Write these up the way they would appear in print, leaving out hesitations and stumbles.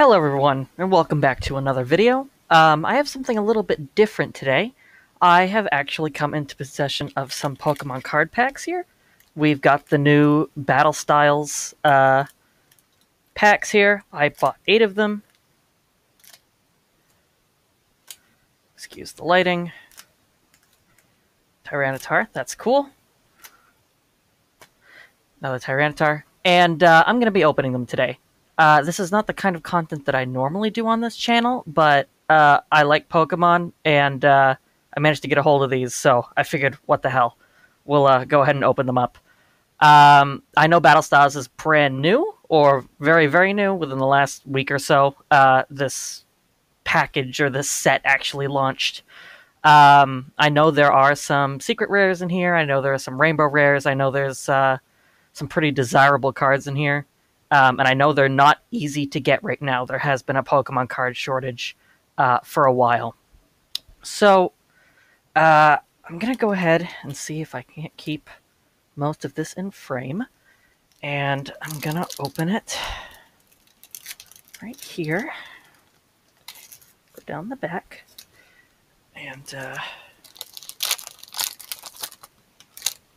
Hello everyone, and welcome back to another video. I have something a little bit different today. I have actually come into possession of some Pokemon card packs here. We've got the new Battle Styles packs here. I bought 8 of them. Excuse the lighting. Tyranitar, that's cool. Another Tyranitar. And I'm going to be opening them today. This is not the kind of content that I normally do on this channel, but I like Pokemon, and I managed to get a hold of these, so I figured, what the hell. We'll go ahead and open them up. I know Battle Styles is brand new, or very, very new, within the last week or so. This package, or this set, actually launched. I know there are some secret rares in here, I know there are some rainbow rares, I know there's some pretty desirable cards in here. And I know they're not easy to get right now. There has been a Pokemon card shortage for a while. So I'm going to go ahead and see if I can't keep most of this in frame. And I'm going to open it right here. Go down the back. And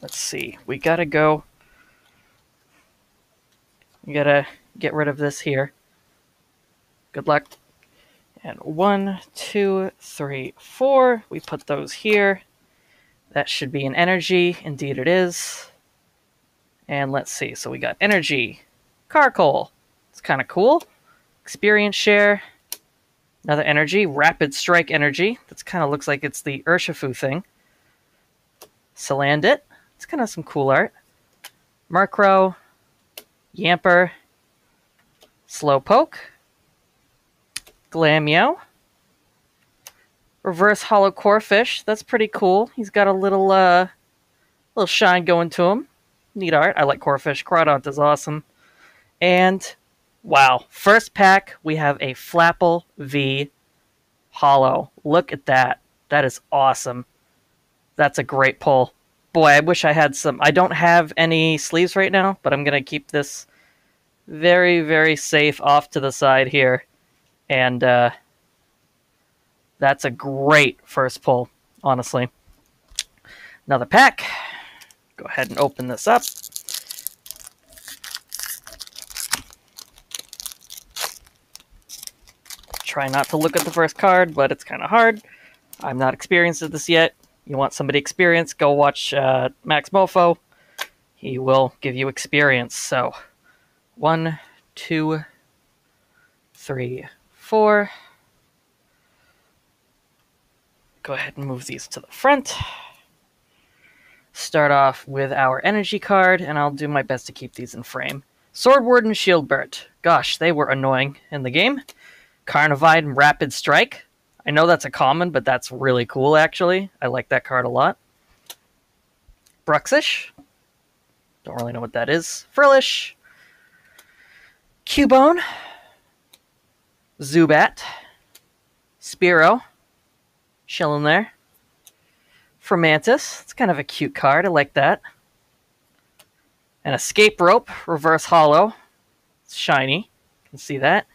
let's see. We got to go. You gotta get rid of this here. Good luck. And 1, 2, 3, 4. We put those here. That should be an energy. Indeed it is. And let's see. So we got energy. Carcoal. It's kind of cool. Experience share. Another energy. Rapid strike energy. That kind of looks like it's the Urshifu thing. Salandit. It's kind of some cool art. Murkrow. Yamper, Slowpoke, Glameow, Reverse Hollow Corphish. That's pretty cool. He's got a little little shine going to him. Neat art. I like Corphish. Crawdaunt is awesome. And wow, first pack we have a Flapple V Hollow. Look at that. That is awesome. That's a great pull. Boy, I wish I had some. I don't have any sleeves right now, but I'm going to keep this very, very safe off to the side here. And that's a great first pull, honestly. Another pack. Go ahead and open this up. Try not to look at the first card, but it's kind of hard. I'm not experienced at this yet. You want somebody experienced, go watch Max Mofo. He will give you experience. So, 1, 2, 3, 4. Go ahead and move these to the front. Start off with our energy card, and I'll do my best to keep these in frame. Swordward and Shieldbert. Gosh, they were annoying in the game. Carnivine and Rapid Strike. I know that's a common, but that's really cool, actually. I like that card a lot. Bruxish. Don't really know what that is. Frillish. Cubone. Zubat. Spearow. Chilling there. Fermantis. It's kind of a cute card. I like that. An Escape Rope. Reverse Hollow. It's shiny. You can see that.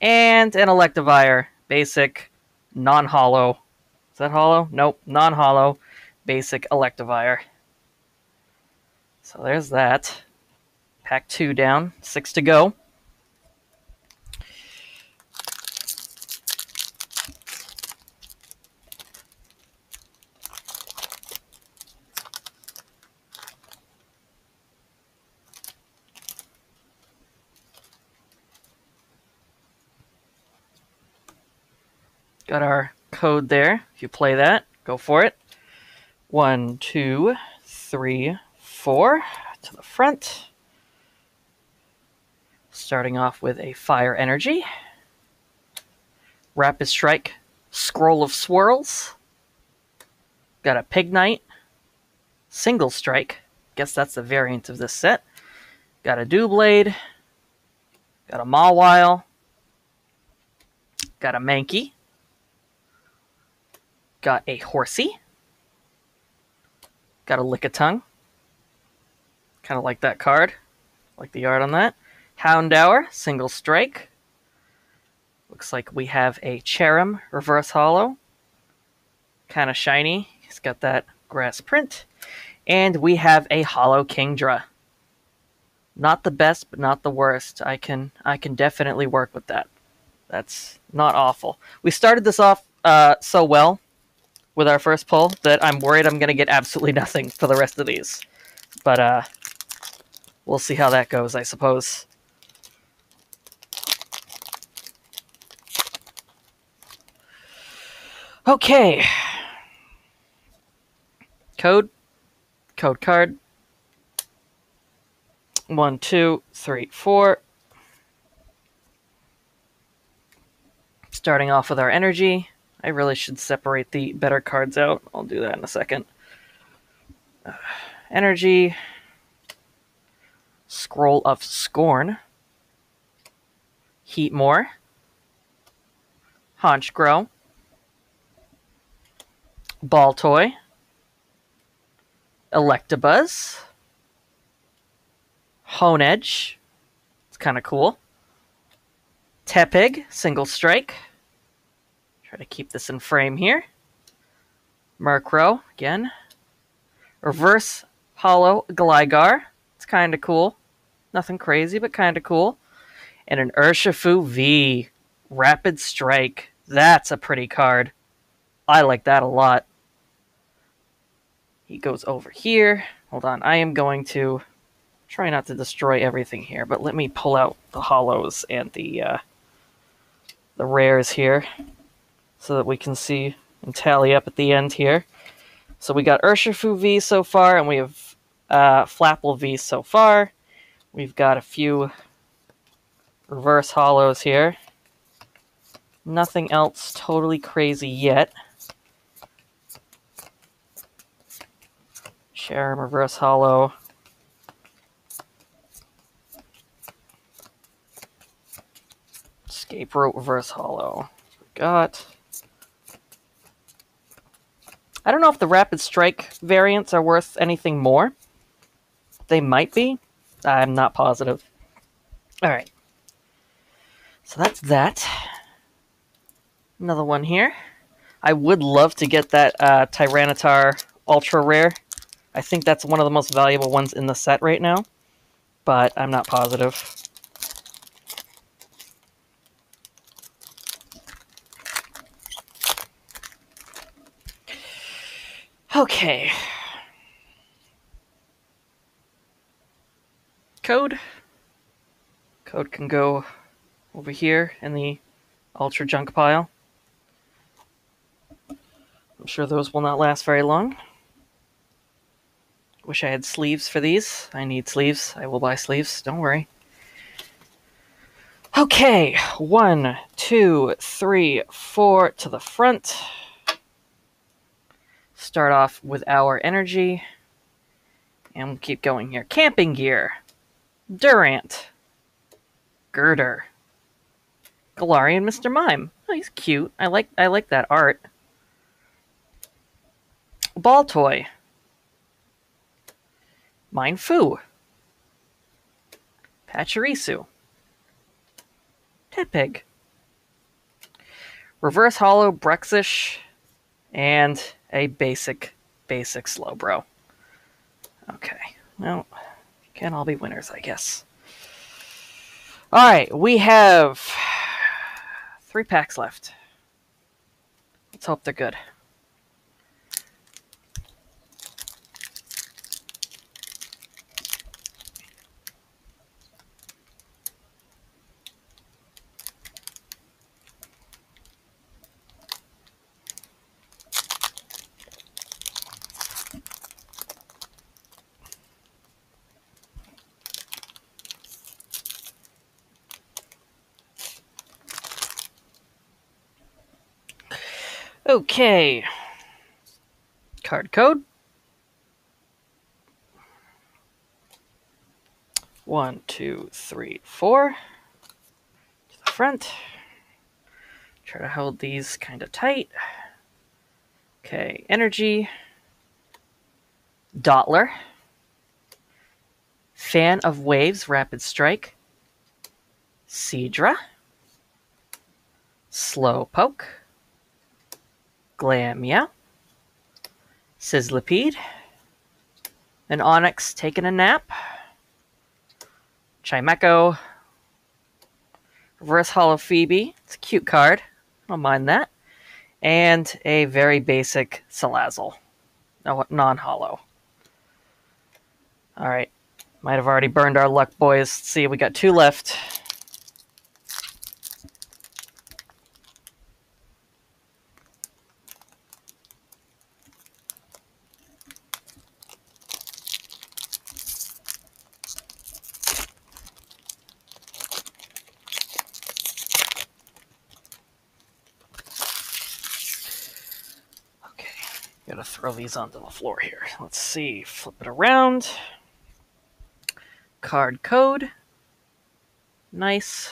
And an Electivire. Basic. Non-hollow. Is that hollow? Nope. Non-hollow. Basic Electivire. So there's that. Pack 2 down. 6 to go. Got our code there. If you play that, go for it. 1, 2, 3, 4 to the front. Starting off with a Fire Energy. Rapid Strike. Scroll of Swirls. Got a Pignite. Single Strike. Guess that's the variant of this set. Got a Dewblade. Got a Mawile. Got a Mankey. Got a Horsey. Got a Lickitung. Kind of like that card. Like the art on that. Houndour, single strike. Looks like we have a Cherrim Reverse Holo. Kind of shiny. He's got that grass print. And we have a Holo Kingdra. Not the best, but not the worst. I can definitely work with that. That's not awful. We started this off so well with our first pull that I'm worried I'm going to get absolutely nothing for the rest of these. But we'll see how that goes, I suppose. Okay. Code. Code card. 1, 2, 3, 4. Starting off with our energy. I really should separate the better cards out. I'll do that in a second. Energy. Scroll of Scorn. Heatmore. Honchkrow. Ball Toy. Electabuzz. Honedge. It's kind of cool. Tepig, single strike. Try to keep this in frame here. Murkrow, again. Reverse Holo Gligar. It's kind of cool. Nothing crazy, but kind of cool. And an Urshifu V. Rapid Strike. That's a pretty card. I like that a lot. He goes over here. Hold on. I am going to try not to destroy everything here, but let me pull out the holos and the rares here, so that we can see and tally up at the end here. So we got Urshifu V so far, and we have Flapple V so far. We've got a few reverse holos here. Nothing else totally crazy yet. Cherrim Reverse Holo. Spearow Reverse Holo. We got... I don't know if the Rapid Strike variants are worth anything more. They might be. I'm not positive. Alright. So that's that. Another one here. I would love to get that Tyranitar Ultra Rare. I think that's one of the most valuable ones in the set right now. But I'm not positive. Okay. Code. Code can go over here in the Ultra Junk pile. I'm sure those will not last very long. Wish I had sleeves for these. I need sleeves. I will buy sleeves. Don't worry. Okay. 1, 2, 3, 4 to the front. Start off with our energy, and we'll keep going here. Camping Gear, Durant, Girder, Galarian Mr. Mime. Oh, he's cute. I like that art. Ball Toy, Mindfu, Pachirisu, Tepig, Reverse Holo Bruxish, and a basic Slowbro. Okay. Well, can't all be winners, I guess. Alright, we have 3 packs left. Let's hope they're good. Okay, card code. 1, 2, 3, 4 to the front. Try to hold these kind of tight. Okay, energy. Dottler. Fan of Waves, Rapid Strike. Seedra. Slowpoke, Glameow, Sizzlipede, an Onix taking a nap, Chimecho, Reverse Hollow Phoebe, it's a cute card, I don't mind that, and a very basic Salazzle, non-hollow. Alright, might have already burned our luck, boys. Let's see, we got two left. Gotta throw these onto the floor here. Let's see, flip it around. Card code. Nice.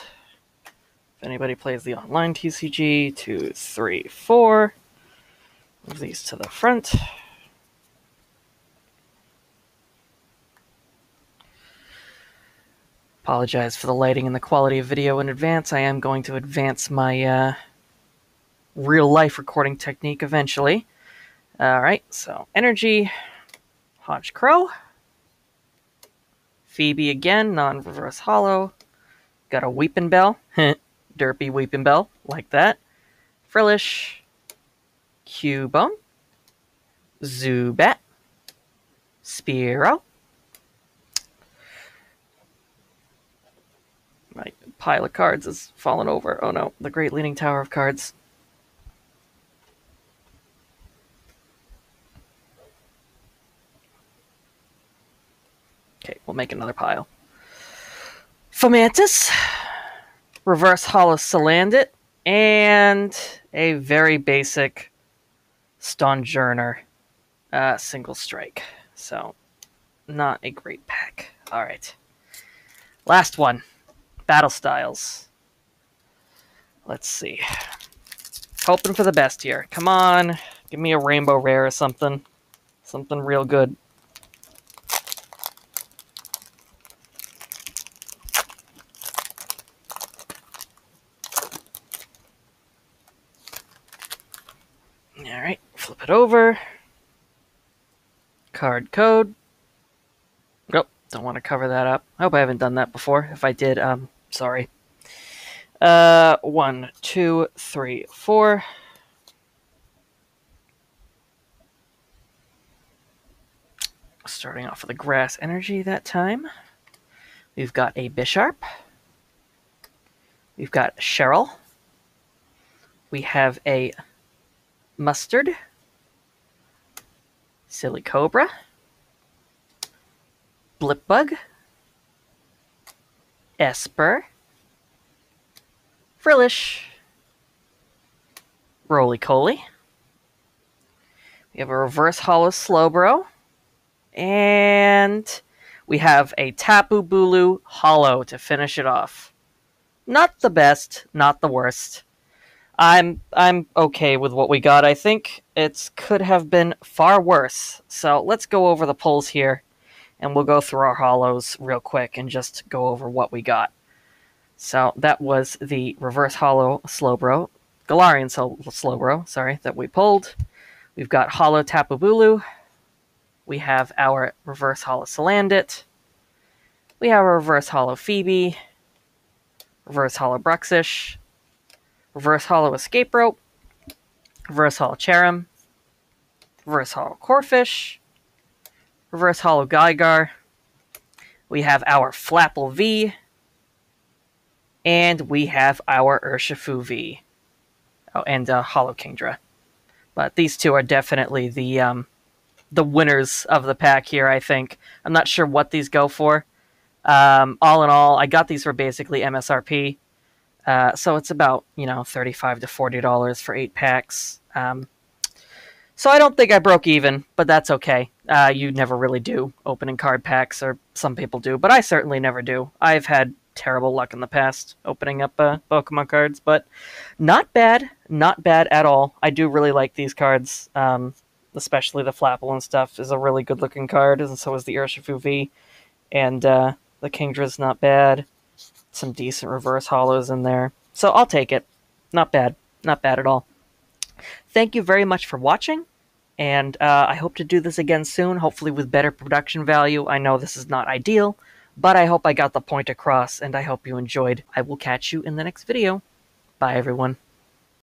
If anybody plays the online TCG, 2, 3, 4. Move these to the front. Apologize for the lighting and the quality of video in advance. I am going to advance my real-life recording technique eventually. Alright, so energy, Honchkrow, Phoebe again, non-reverse hollow, got a Weeping Bell, derpy Weeping Bell, like that, Frillish, Cubone, Zubat, Spearow, my pile of cards has fallen over, oh no, the Great Leaning Tower of Cards. Okay, we'll make another pile. Fomantis, Reverse Hollow Salandit, and a very basic Stonjourner single strike. So, not a great pack. All right. Last one, Battle Styles. Let's see. Hoping for the best here. Come on, give me a Rainbow Rare or something. Something real good. Flip it over. Card code. Nope, don't want to cover that up. I hope I haven't done that before. If I did, sorry. 1, 2, 3, 4. Starting off with a grass energy that time. We've got a Bisharp. We've got Cheryl. We have a Mustard. Silly Cobra, Blipbug, Esper, Frillish, Roly-Coly. We have a Reverse Hollow Slowbro, and we have a Tapu Bulu Hollow to finish it off. Not the best, not the worst. I'm okay with what we got. I think it could have been far worse. So let's go over the pulls here, and we'll go through our hollows real quick and just go over what we got. So that was the Reverse Hollow Slowbro, Galarian Slowbro, sorry, that we pulled. We've got Hollow Tapu Bulu. We have our Reverse Hollow Salandit. We have our Reverse Hollow Phoebe. Reverse Hollow Bruxish. Reverse Hollow Escape Rope, Reverse Hollow Cherrim, Reverse Hollow Corphish, Reverse Hollow Gygar. We have our Flapple V, and we have our Urshifu V. Oh, and Hollow Kingdra. But these two are definitely the winners of the pack here, I think. I'm not sure what these go for. All in all, I got these for basically MSRP. So it's about, you know, $35 to $40 for 8 packs. So I don't think I broke even, but that's okay. You never really do opening card packs, or some people do, but I certainly never do. I've had terrible luck in the past opening up Pokemon cards, but not bad. Not bad at all. I do really like these cards, especially the Flapple and stuff is a really good-looking card, and so is the Urshifu V, and the Kingdra's not bad. Some decent reverse hollows in there. So I'll take it. Not bad. Not bad at all. Thank you very much for watching, and I hope to do this again soon, hopefully with better production value. I know this is not ideal, but I hope I got the point across, and I hope you enjoyed. I will catch you in the next video. Bye, everyone.